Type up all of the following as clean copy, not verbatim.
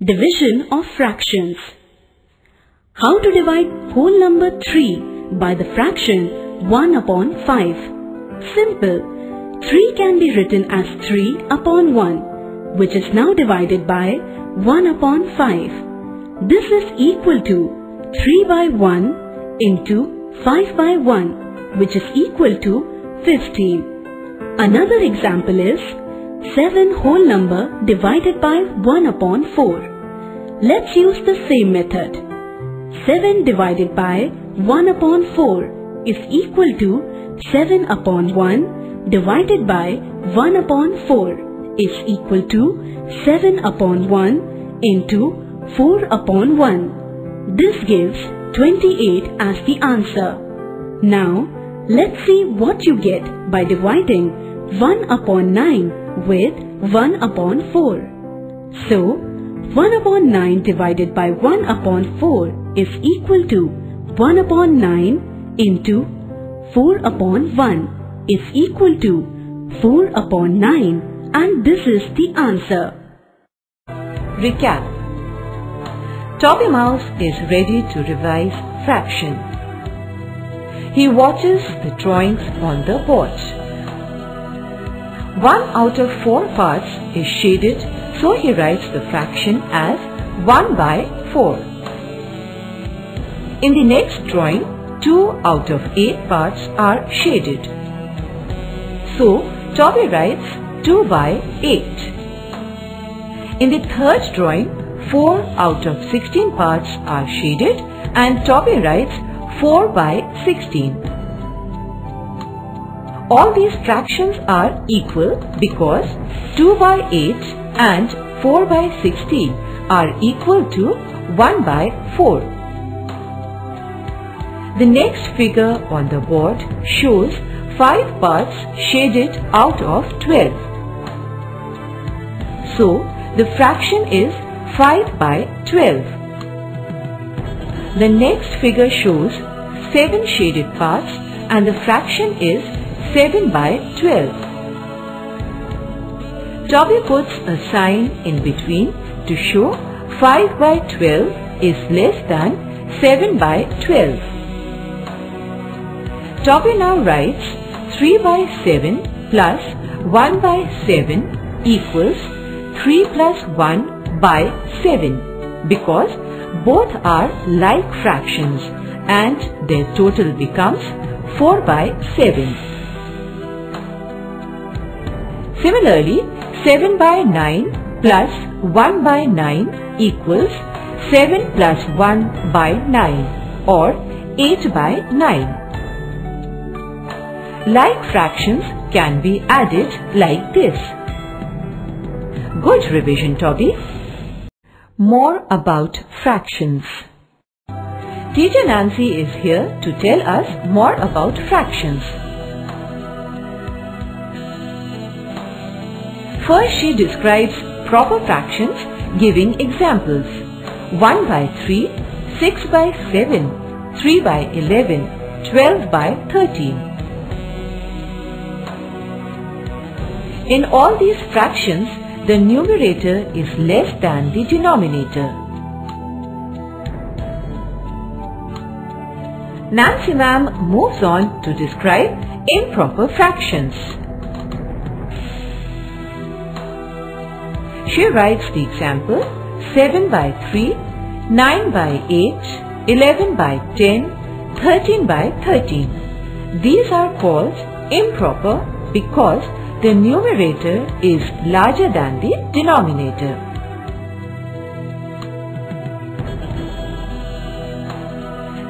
Division of fractions. How to divide whole number 3 by the fraction 1 upon 5? Simple. 3 can be written as 3 upon 1, which is now divided by 1 upon 5. This is equal to 3 by 1 into 5 by 1, which is equal to 15. Another example is 7 whole number divided by 1 upon 4. Let's use the same method. 7 divided by 1 upon 4 is equal to 7 upon 1 divided by 1 upon 4 is equal to 7 upon 1 into 4 upon 1. This gives 28 as the answer. Now, let's see what you get by dividing 1 upon 9 with 1 upon 4. So, 1 upon 9 divided by 1 upon 4 is equal to 1 upon 9 into 4 upon 1 is equal to 4 upon 9, and this is the answer. Recap. Toby Mouse is ready to revise fraction. He watches the drawings on the board. One out of 4 parts is shaded, so he writes the fraction as 1 by 4. In the next drawing, 2 out of 8 parts are shaded. So, Toby writes 2 by 8. In the third drawing, 4 out of 16 parts are shaded and Toby writes 4 by 16. All these fractions are equal because 2 by 8 and 4 by 16 are equal to 1 by 4. The next figure on the board shows 5 parts shaded out of 12. So, the fraction is 5 by 12. The next figure shows 7 shaded parts and the fraction is 7 by 12. Toby puts a sign in between to show 5 by 12 is less than 7 by 12. Toby now writes 3 by 7 plus 1 by 7 equals 3 plus 1 by 7 because both are like fractions and their total becomes 4 by 7. Similarly, 7 by 9 plus 1 by 9 equals 7 plus 1 by 9 or 8 by 9. Like fractions can be added like this. Good revision, Toby. More about fractions. Teacher Nancy is here to tell us more about fractions. First, she describes proper fractions, giving examples. 1 by 3, 6 by 7, 3 by 11, 12 by 13. In all these fractions, the numerator is less than the denominator. Nancy ma'am moves on to describe improper fractions. She writes the example 7 by 3, 9 by 8, 11 by 10, 13 by 13. These are called improper because the numerator is larger than the denominator.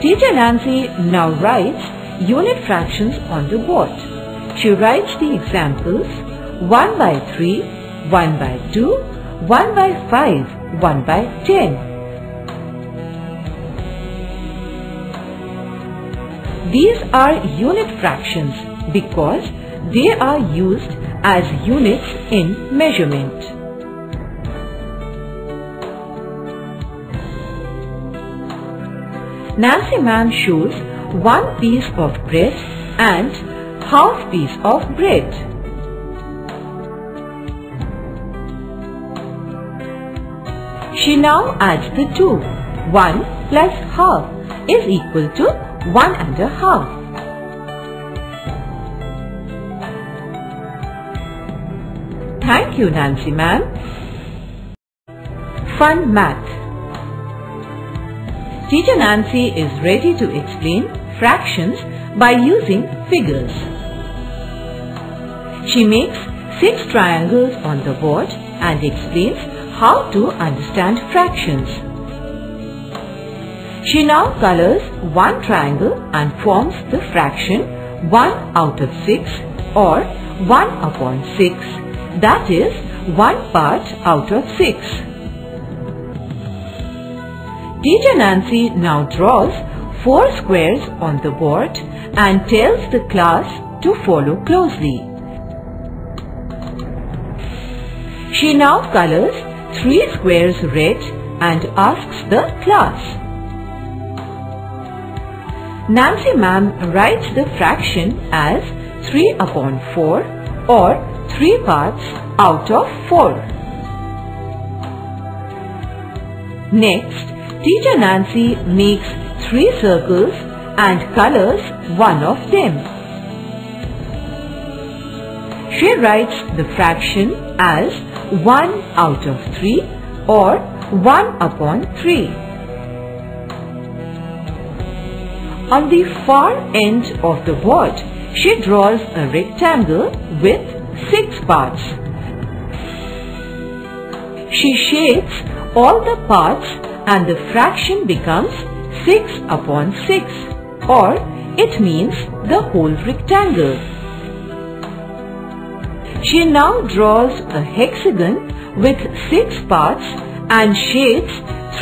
Teacher Nancy now writes unit fractions on the board. She writes the examples 1 by 3, 1 by 2, 1 by 5, 1 by 10. These are unit fractions because they are used as units in measurement. Nancy ma'am shows one piece of bread and half piece of bread. She now adds the two. 1 plus half is equal to 1 and a half. Thank you, Nancy ma'am. Fun math. Teacher Nancy is ready to explain fractions by using figures. She makes 6 triangles on the board and explains how to understand fractions. She now colors one triangle and forms the fraction 1 out of 6 or 1 upon 6, that is 1 part out of 6. Teacher Nancy now draws 4 squares on the board and tells the class to follow closely. She now colors 3 squares red and asks the class. Nancy ma'am writes the fraction as 3 upon 4 or 3 parts out of 4. Next, teacher Nancy makes 3 circles and colors one of them. She writes the fraction as 1 out of 3 or 1 upon 3. On the far end of the board, she draws a rectangle with 6 parts. She shades all the parts and the fraction becomes 6 upon 6, or it means the whole rectangle. She now draws a hexagon with 6 parts and shades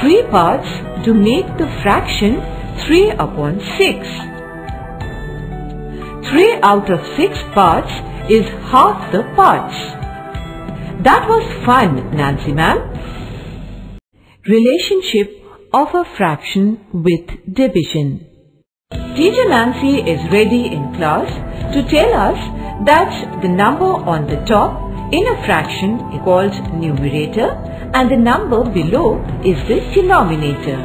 3 parts to make the fraction 3 upon 6. 3 out of 6 parts is half the parts. That was fun, Nancy ma'am. Relationship of a fraction with division. Teacher Nancy is ready in class to tell us that the number on the top in a fraction is called numerator and the number below is the denominator.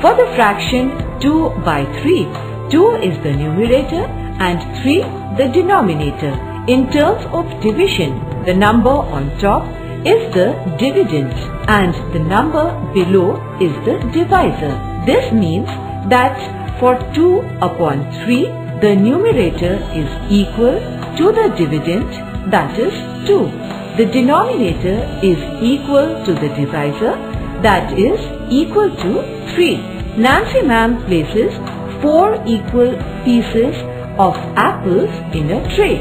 For the fraction 2 by 3, 2 is the numerator and 3 the denominator. In terms of division, the number on top is the dividend and the number below is the divisor. This means that for 2 upon 3, the numerator is equal to the dividend, that is 2. The denominator is equal to the divisor, that is equal to 3. Nancy ma'am places 4 equal pieces of apples in a tray.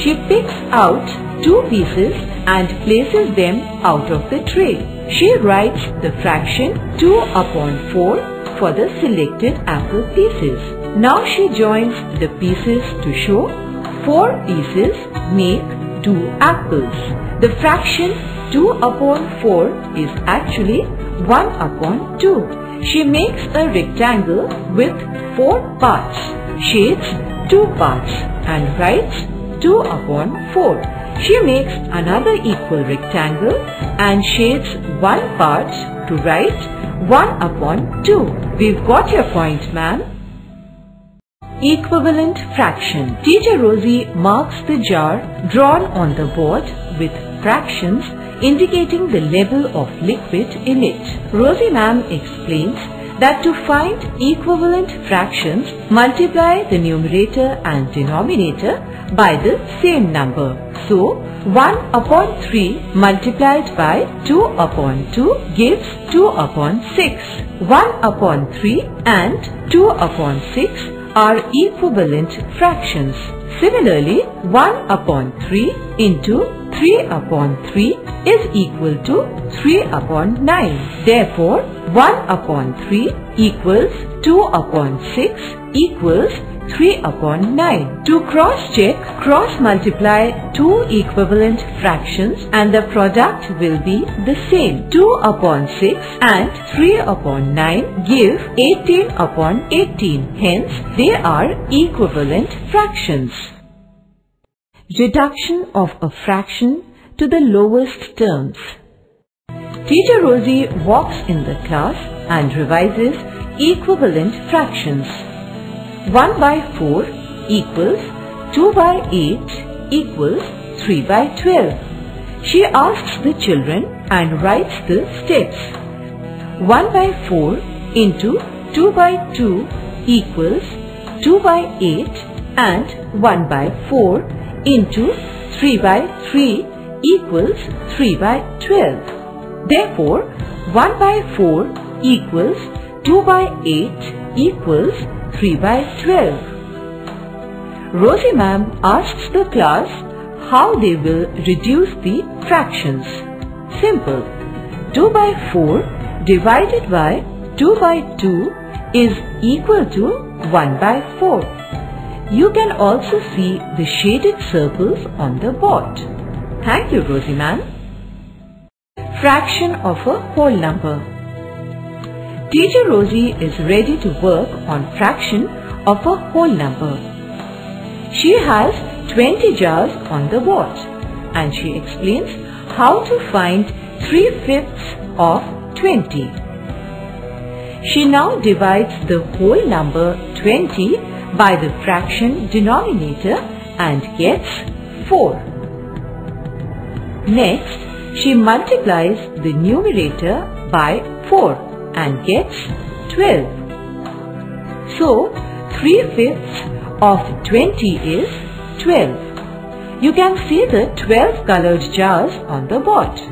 She picks out 2 pieces and places them out of the tray. She writes the fraction 2 upon 4 for the selected apple pieces. Now she joins the pieces to show 4 pieces make 2 apples. The fraction 2 upon 4 is actually 1 upon 2. She makes a rectangle with 4 parts, shades 2 parts and writes 2 upon 4. She makes another equal rectangle and shades 1 part to write 1 upon 2. We've got your point, ma'am. Equivalent fraction. Teacher Rosie marks the jar drawn on the board with fractions indicating the level of liquid in it. Rosie ma'am explains that to find equivalent fractions, multiply the numerator and denominator by the same number. So, 1 upon 3 multiplied by 2 upon 2 gives 2 upon 6. 1 upon 3 and 2 upon 6 are equivalent fractions. Similarly, 1 upon 3 into 3 upon 3 is equal to 3 upon 9. Therefore, 1 upon 3 equals 2 upon 6 equals 3 upon 9. To cross-check, cross-multiply 2 equivalent fractions and the product will be the same. 2 upon 6 and 3 upon 9 give 18 upon 18. Hence, they are equivalent fractions. Reduction of a fraction to the lowest terms. Teacher Rosie walks in the class and revises equivalent fractions. 1 by 4 equals 2 by 8 equals 3 by 12. She asks the children and writes the steps. 1 by 4 into 2 by 2 equals 2 by 8 and 1 by 4 into 3 by 3 equals 3 by 12. Therefore, 1 by 4 equals 2 by 8 equals 3 by 12. Rosie ma'am asks the class how they will reduce the fractions. Simple. 2 by 4 divided by 2 by 2 is equal to 1 by 4. You can also see the shaded circles on the board. Thank you, Rosie ma'am. Fraction of a whole number. Teacher Rosie is ready to work on fraction of a whole number. She has 20 jars on the board and she explains how to find 3/5 of 20. She now divides the whole number 20 by the fraction denominator and gets 4. Next, she multiplies the numerator by 4 and gets 12. So, 3/5 of 20 is 12. You can see the 12 colored jars on the board.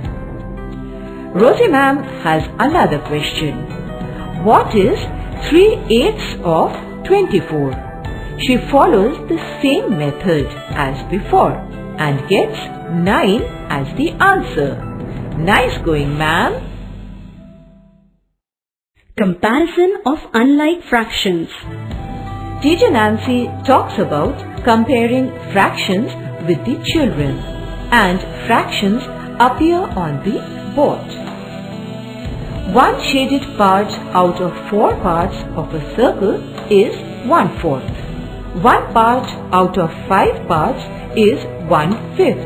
Rosie ma'am has another question. What is 3/8 of 24? She follows the same method as before and gets 9 as the answer. Nice going, ma'am. Comparison of unlike fractions. Teacher Nancy talks about comparing fractions with the children, and fractions appear on the board. One shaded part out of 4 parts of a circle is 1/4. One part out of 5 parts is 1/5.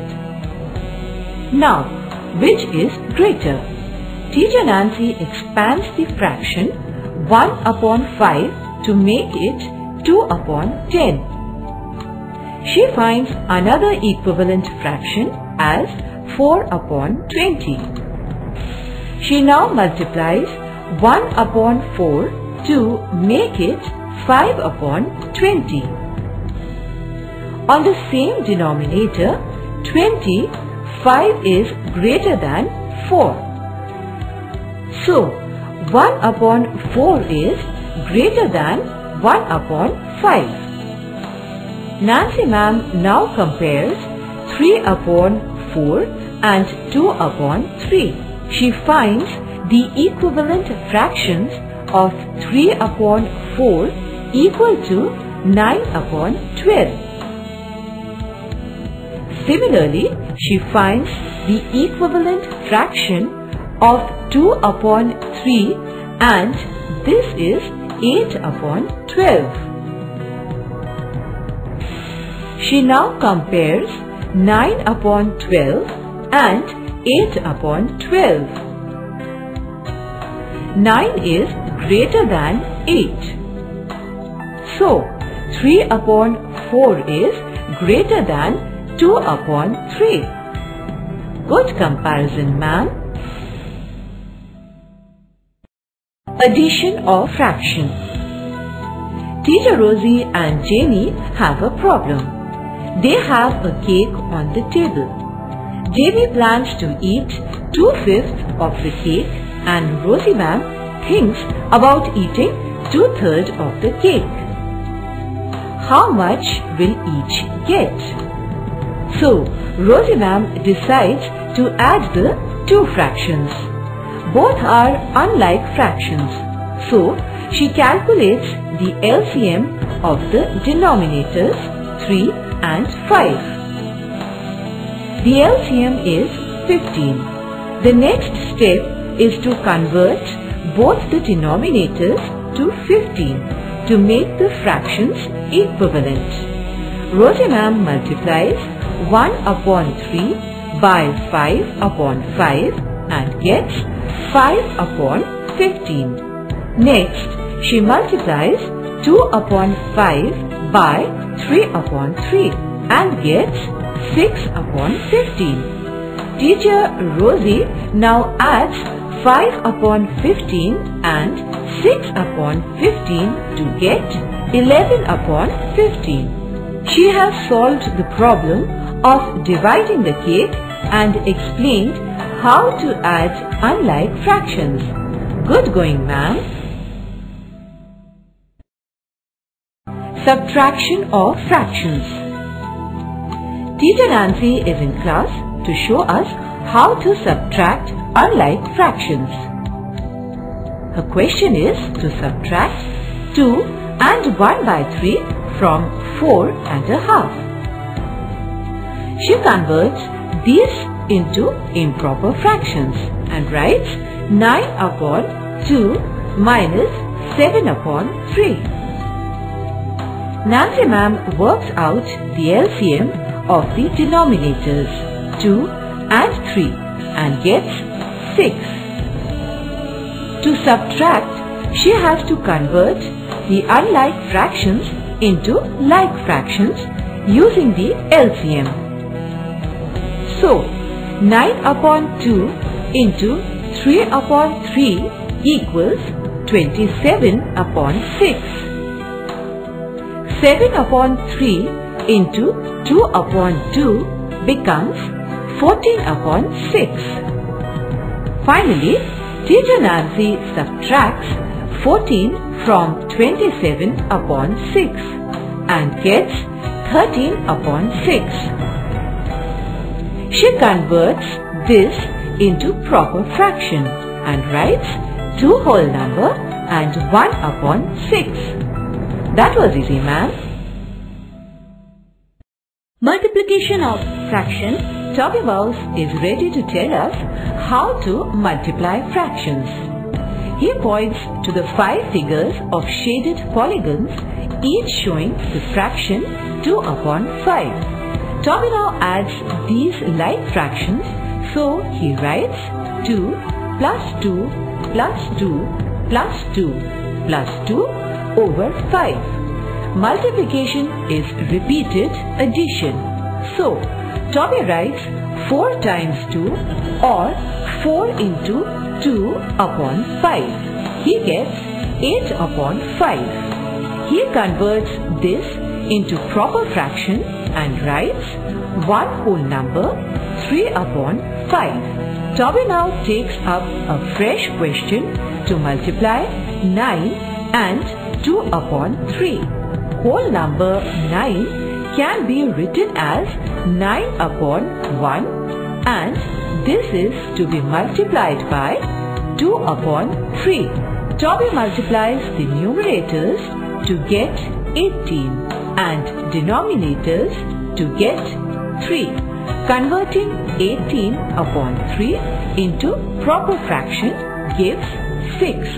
Now, which is greater? Teacher Nancy expands the fraction 1/5 to make it 2/10. She finds another equivalent fraction as 4/20. She now multiplies 1/4 to make it 5/20. On the same denominator, 20, 5 is greater than 4. So, 1/4 is greater than 1/5. Nancy ma'am now compares 3/4 and 2/3. She finds the equivalent fractions of 3/4 equal to 9/12. Similarly, she finds the equivalent fraction of 2/3 and this is 8/12. She now compares 9/12 and 8/12. 9 is greater than 8. So, 3/4 is greater than 2/3. Good comparison, ma'am. Addition or fraction. Teacher Rosie and Jamie have a problem. They have a cake on the table. Jamie plans to eat 2/5 of the cake and Rosie ma'am thinks about eating 2/3 of the cake. How much will each get? So, Rosie ma'am decides to add the 2 fractions. Both are unlike fractions. So, she calculates the LCM of the denominators 3 and 5. The LCM is 15. The next step is to convert both the denominators to 15 to make the fractions equivalent. Rosie ma'am multiplies 1/3 by 5/5 and gets 5 upon 15. Next, she multiplies 2 upon 5 by 3 upon 3 and gets 6 upon 15. Teacher Rosie now adds 5 upon 15 and 6 upon 15 to get 11 upon 15. She has solved the problem of dividing the cake and explained how to add unlike fractions. Good going, ma'am. Subtraction of fractions. Teacher Nancy is in class to show us how to subtract unlike fractions. Her question is to subtract 2 and 1 by 3 from 4 and a half. She converts these into improper fractions and writes 9 upon 2 minus 7 upon 3. Nancy ma'am works out the LCM of the denominators 2 and 3 and gets 6. To subtract, she has to convert the unlike fractions into like fractions using the LCM. So, 9 upon 2 into 3 upon 3 equals 27 upon 6. 7 upon 3 into 2 upon 2 becomes 14 upon 6. Finally, teacher Nancy subtracts 14 from 27 upon 6 and gets 13 upon 6. She converts this into proper fraction and writes 2 whole number and 1 upon 6. That was easy, ma'am. Multiplication of fraction. Toby Mouse is ready to tell us how to multiply fractions. He points to the 5 figures of shaded polygons, each showing the fraction 2 upon 5. Toby now adds these like fractions, so he writes 2 plus 2 plus 2 plus 2 plus 2 over 5. Multiplication is repeated addition. So, Toby writes 4 times 2 or 4 into 2 upon 5. He gets 8 upon 5. He converts this into proper fraction and writes 1 whole number 3 upon 5. Toby now takes up a fresh question to multiply 9 and 2 upon 3. Whole number 9 can be written as 9 upon 1 and this is to be multiplied by 2 upon 3. Toby multiplies the numerators to get 18. And denominators to get 3, converting 18 upon 3 into proper fraction gives 6.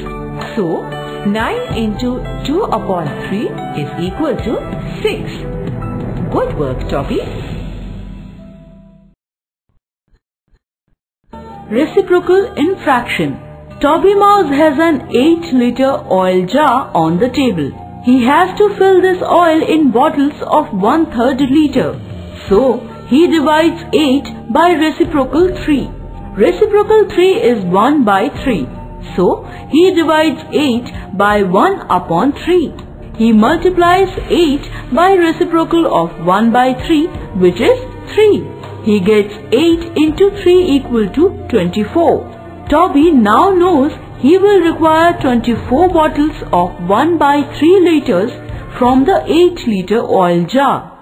So, 9 into 2 upon 3 is equal to 6. Good work, Toby. Reciprocal in fraction. Toby Mouse has an 8-liter oil jar on the table. He has to fill this oil in bottles of 1/3 liter. So, he divides 8 by reciprocal 3. Reciprocal 3 is 1 by 3. So, he divides 8 by 1 upon 3. He multiplies 8 by reciprocal of 1 by 3, which is 3. He gets 8 into 3 equal to 24. Toby now knows he will require 24 bottles of 1/3 liters from the 8-liter oil jar.